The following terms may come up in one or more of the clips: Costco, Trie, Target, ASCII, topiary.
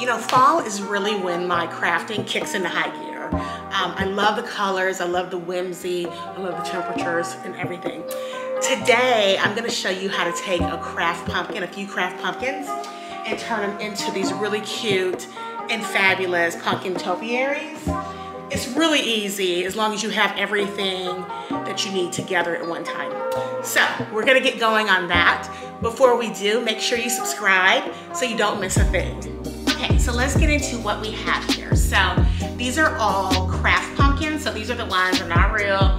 You know, fall is really when my crafting kicks into high gear. I love the colors, I love the whimsy, I love the temperatures and everything. Today, I'm gonna show you how to take a craft pumpkin, a few craft pumpkins, and turn them into these really cute and fabulous pumpkin topiaries. It's really easy as long as you have everything that you need together at one time. So we're gonna get going on that. Before we do, make sure you subscribe so you don't miss a thing. Okay, so let's get into what we have here. So these are all craft pumpkins. So these are the ones that are not real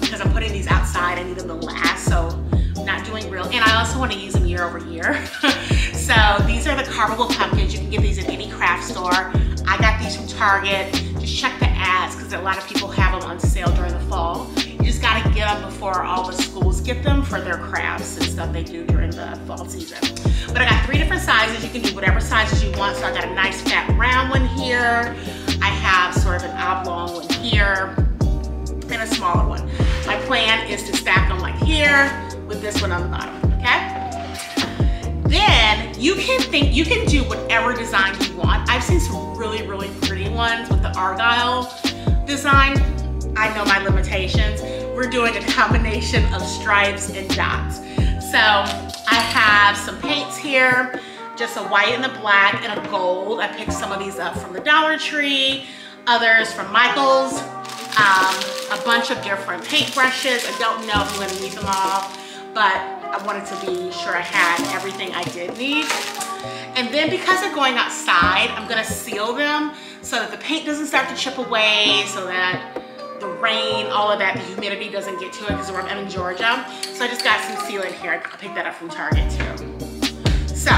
because I'm putting these outside. I need them to last, so I'm not doing real. And I also wanna use them year over year. So these are the carvable pumpkins. You can get these at any craft store. I got these from Target. Check the ads because a lot of people have them on sale during the fall. You just got to get them before all the schools get them for their crafts and stuff they do during the fall season. But I got three different sizes. You can do whatever sizes you want. So I got a nice fat round one here. I have sort of an oblong one here and a smaller one. My plan is to stack them like here with this one on the bottom, okay? Then you can do whatever design you want. I've seen some really, really pretty ones with the Argyle design. I know my limitations. We're doing a combination of stripes and dots. So I have some paints here, just a white and a black and a gold. I picked some of these up from the Dollar Tree, others from Michael's, a bunch of different paint brushes. I don't know if I'm gonna need them all, but I wanted to be sure I had everything I did need. And then because they're going outside, I'm gonna seal them so that the paint doesn't start to chip away, so that the rain, all of that, the humidity doesn't get to it because I'm in Georgia. So I just got some sealant here. I picked that up from Target too. So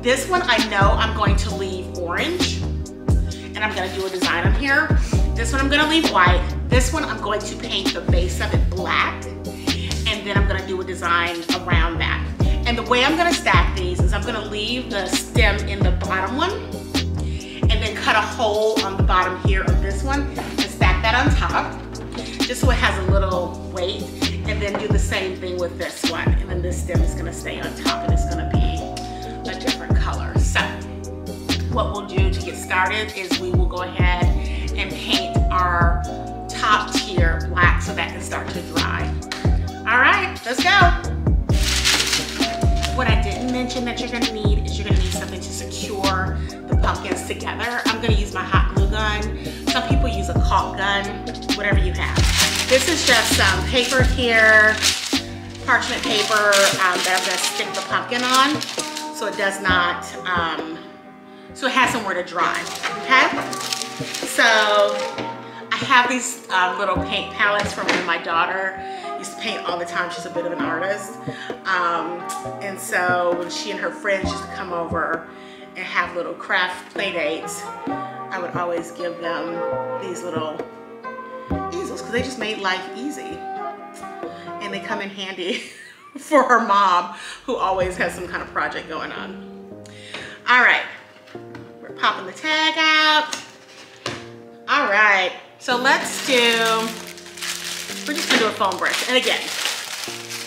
this one I know I'm going to leave orange and I'm gonna do a design on here. This one I'm gonna leave white. This one I'm going to paint the base of it black. And then I'm gonna do a design around that. And the way I'm gonna stack these is I'm gonna leave the stem in the bottom one and then cut a hole on the bottom here of this one and stack that on top, just so it has a little weight, and then do the same thing with this one. And then this stem is gonna stay on top and it's gonna be a different color. So what we'll do to get started is we will go ahead and paint our top tier black so that can start to dry. All right, let's go. What I didn't mention that you're gonna need is you're gonna need something to secure the pumpkins together. I'm gonna use my hot glue gun. Some people use a caulk gun, whatever you have. This is just some paper here, parchment paper that I'm gonna stick the pumpkin on so it does not, so it has somewhere to dry, okay? So I have these little paint palettes from my daughter. Used to paint all the time. She's a bit of an artist, and so when she and her friends used to come over and have little craft play dates, I would always give them these little easels because they just made life easy, and they come in handy for her mom, who always has some kind of project going on. All right, we're popping the tag out. All right, so let's do. We're just gonna do a foam brush. And again,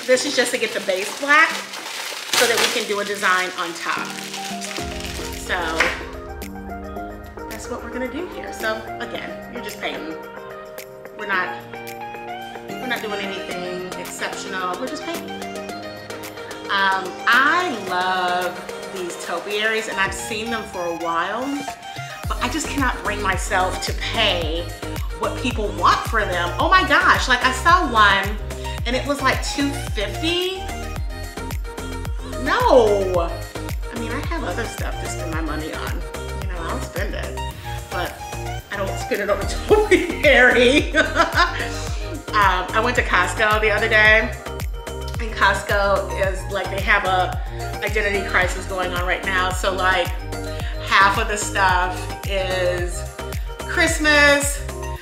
this is just to get the base black so that we can do a design on top. So that's what we're gonna do here. So again, you're just painting. We're not doing anything exceptional. We're just painting. I love these topiaries and I've seen them for a while, but I just cannot bring myself to pay what people want for them. Oh my gosh, like I saw one and it was like $250. No, I mean, I have other stuff to spend my money on. You know, I'll spend it, but I don't spend it on a topiary. I went to Costco the other day, and Costco is like, they have an identity crisis going on right now. So like half of the stuff is Christmas,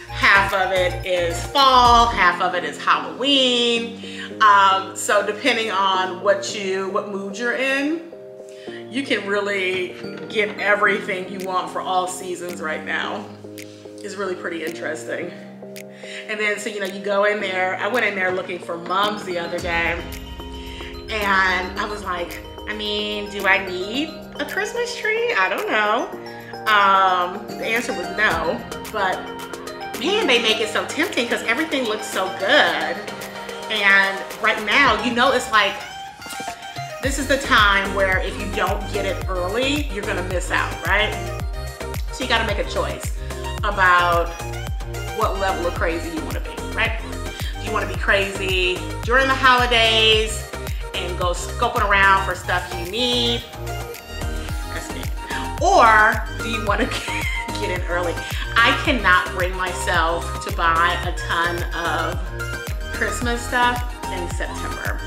half of it is fall, half of it is Halloween. So depending on what mood you're in, you can really get everything you want for all seasons right now. It's really pretty interesting. And then, so, you know, you go in there. I went in there looking for mums the other day and I was like, I mean, do I need a Christmas tree? I don't know. The answer was no, but man, they make it so tempting because everything looks so good. And right now, you know, it's like, this is the time where if you don't get it early, you're gonna miss out, right? So you gotta make a choice about what level of crazy you wanna be, right? Do you wanna be crazy during the holidays and go scoping around for stuff you need? That's me. Or do you wanna get in early? I cannot bring myself to buy a ton of Christmas stuff in September.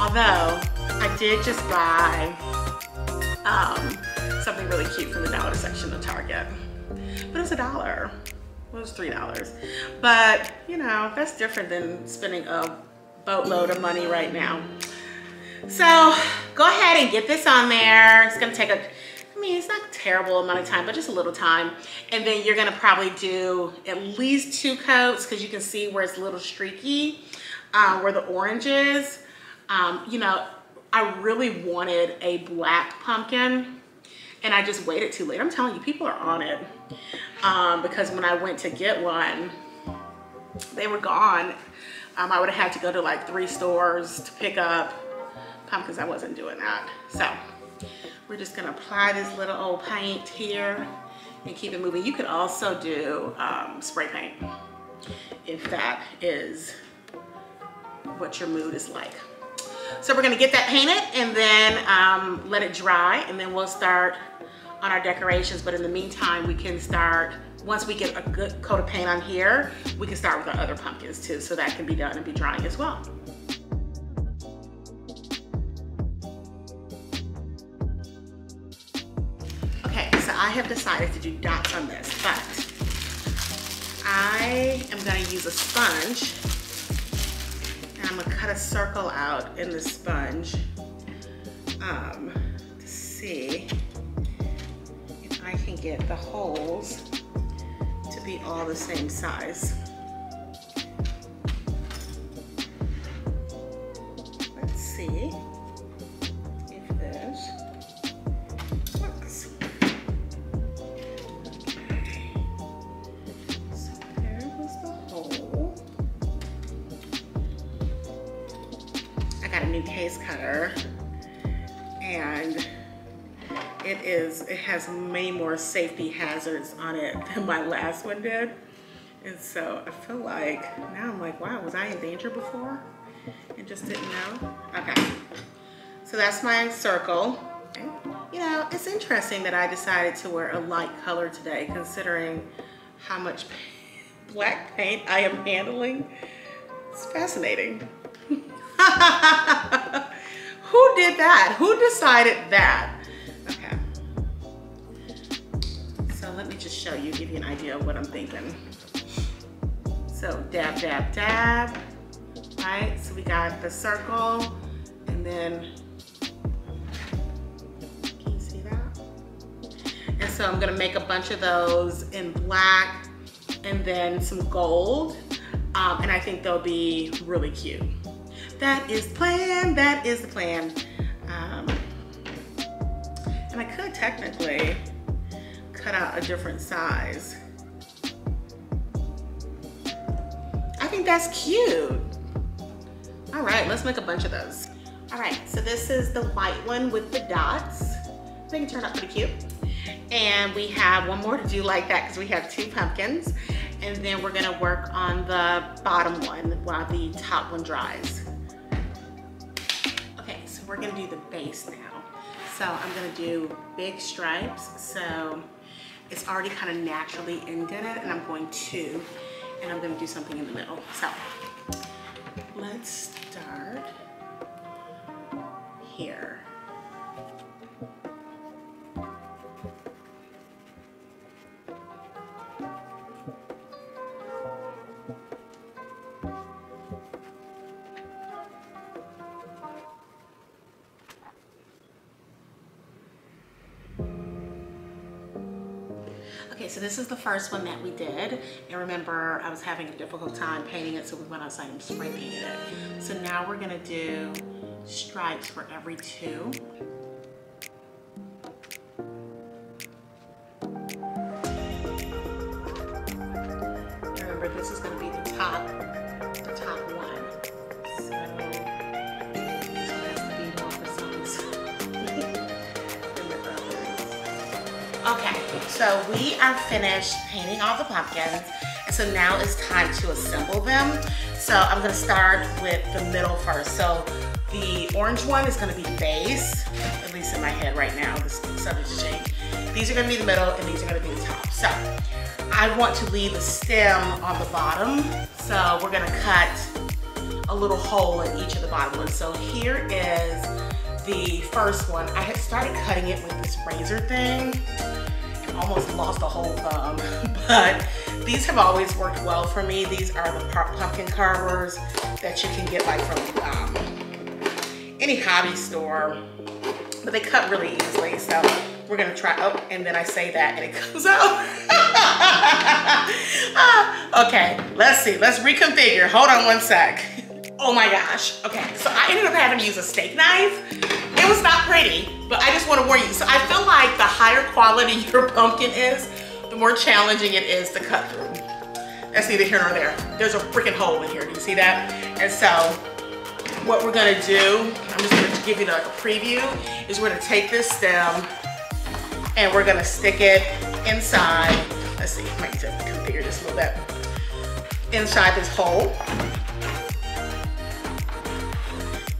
Although, I did just buy something really cute from the dollar section of Target. But it's $1. Well, it was $3. But, you know, that's different than spending a boatload of money right now. So, go ahead and get this on there. It's gonna take a, I mean, it's not a terrible amount of time, but just a little time. And then you're gonna probably do at least 2 coats because you can see where it's a little streaky, where the orange is. You know, I really wanted a black pumpkin and I just waited too late. I'm telling you, people are on it. Because when I went to get one, they were gone. I would have had to go to like 3 stores to pick up pumpkins. I wasn't doing that. So we're just gonna apply this little old paint here and keep it moving. You could also do spray paint if that is what your mood is like. So we're gonna get that painted and then let it dry, and then we'll start on our decorations. But in the meantime, we can start, once we get a good coat of paint on here, we can start with our other pumpkins too. So that can be done and be drying as well. Okay, so I have decided to do dots on this, but I am gonna use a sponge. I'm gonna cut a circle out in the sponge to see if I can get the holes to be all the same size. Let's see if this works. Okay. So there was the hole. Got a new case cutter, and it has many more safety hazards on it than my last one did. And so I feel like now I'm like, wow, was I in danger before and just didn't know? Okay, so that's my circle. Okay. You know, it's interesting that I decided to wear a light color today, considering how much black paint I am handling. It's fascinating. Who did that? Who decided that? Okay. So let me just show you, give you an idea of what I'm thinking. So dab, dab, dab, right? So we got the circle, and then, can you see that? And so I'm gonna make a bunch of those in black and then some gold. And I think they'll be really cute. That is the plan, that is the plan. And I could technically cut out a different size. I think that's cute. All right, let's make a bunch of those. All right, so this is the white one with the dots. I think it turned out pretty cute. And we have one more to do like that because we have 2 pumpkins. And then we're gonna work on the bottom one while the top one dries. Okay, so we're gonna do the base now. So I'm gonna do big stripes. So it's already kind of naturally indented, and I'm gonna do something in the middle. So let's start here. Okay, so this is the first one that we did. And remember, I was having a difficult time painting it, so we went outside and spray painted it. So now we're gonna do stripes for every 2. remember this is going to be the top one. So this has to be more for some than the others. Okay, so we are finished painting all the pumpkins. So now it's time to assemble them. So I'm going to start with the middle first. So the orange one is going to be the base, at least in my head right now. This is subject to change. These are going to be the middle and these are going to be the top. So I want to leave the stem on the bottom. So we're going to cut a little hole in each of the bottom ones. So here is the first one. I had started cutting it with this razor thing. Almost lost a whole thumb, but these have always worked well for me. These are the pumpkin carvers that you can get like from any hobby store, but they cut really easily. So we're gonna try, oh, and then I say that and it comes out. Okay, let's see, let's reconfigure. Hold on one sec. Oh my gosh, okay. So I ended up having to use a steak knife. It was not pretty, but I just want to warn you. So I feel like the higher quality your pumpkin is, the more challenging it is to cut through. That's neither here nor there. There's a freaking hole in here. Do you see that? And so what we're going to do, I'm just going to give you like a preview, is we're going to take this stem and we're going to stick it inside. Let's see, I might just configure this a little bit. Inside this hole.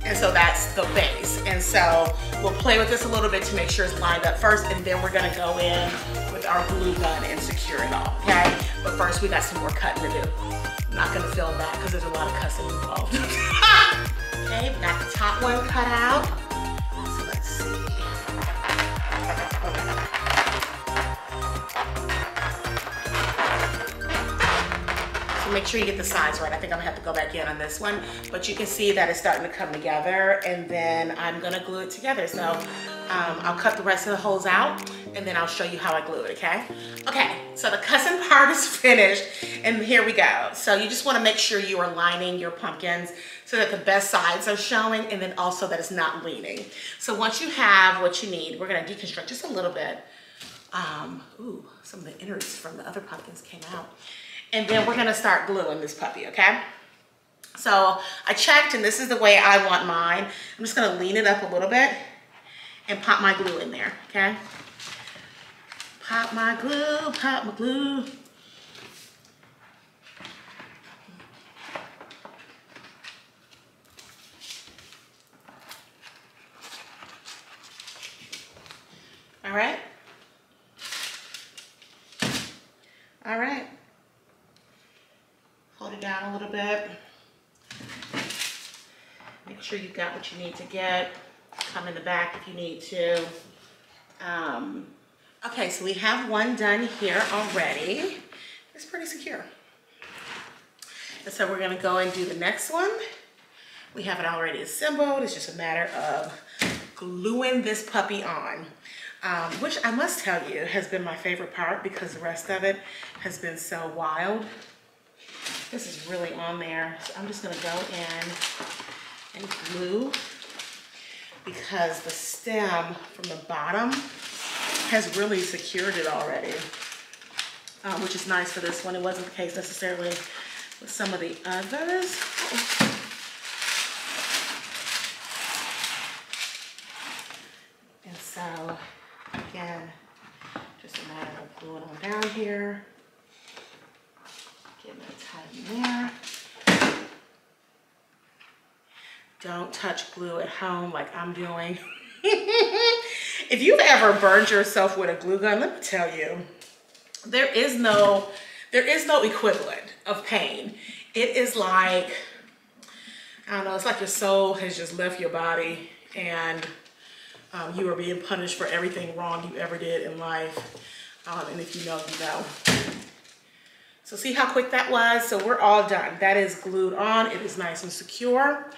And so that's the base. And so we'll play with this a little bit to make sure it's lined up first, and then we're gonna go in with our glue gun and secure it all, okay? But first we got some more cutting to do. I'm not gonna film that because there's a lot of cussing involved. Okay, we got the top one cut out. So let's see. Okay. So make sure you get the size right. I think I'm gonna have to go back in on this one, but you can see that it's starting to come together, and then I'm gonna glue it together. So I'll cut the rest of the holes out and then I'll show you how I glue it, okay? Okay, so the cussing part is finished and here we go. So you just wanna make sure you are lining your pumpkins so that the best sides are showing, and then also that it's not leaning. So once you have what you need, we're gonna deconstruct just a little bit. Ooh, some of the innards from the other pumpkins came out. And then we're gonna start gluing this puppy, okay? So I checked, and this is the way I want mine. I'm just gonna lean it up a little bit and pop my glue in there, okay? Pop my glue, pop my glue. All right. All right. Hold it down a little bit. Make sure you've got what you need to get. Come in the back if you need to. Okay, so we have one done here already. It's pretty secure. And so we're gonna go and do the next one. We have it already assembled. It's just a matter of gluing this puppy on, which I must tell you has been my favorite part because the rest of it has been so wild. This is really on there. So I'm just gonna go in and glue, because the stem from the bottom has really secured it already, which is nice for this one. It wasn't the case necessarily with some of the others. And so again, just a matter of gluing on down here, getting it tight in there. Don't touch glue at home like I'm doing. If you've ever burned yourself with a glue gun, let me tell you, there is no equivalent of pain. It is like, I don't know, it's like your soul has just left your body, and you are being punished for everything wrong you ever did in life. And if you know, you know. So see how quick that was? So we're all done. That is glued on. It is nice and secure.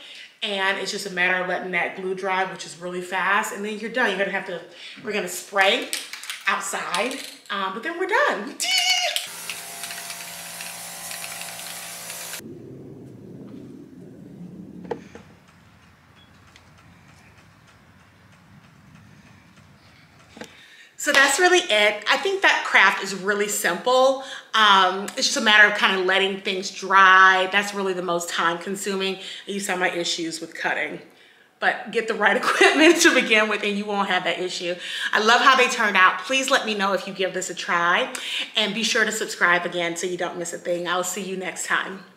And it's just a matter of letting that glue dry, which is really fast, and then you're done. You're gonna have to, we're gonna spray outside, but then we're done. So that's really it. I think that craft is really simple. It's just a matter of kind of letting things dry. That's really the most time consuming. You saw my issues with cutting. But get the right equipment to begin with and you won't have that issue. I love how they turned out. Please let me know if you give this a try. And be sure to subscribe again so you don't miss a thing. I'll see you next time.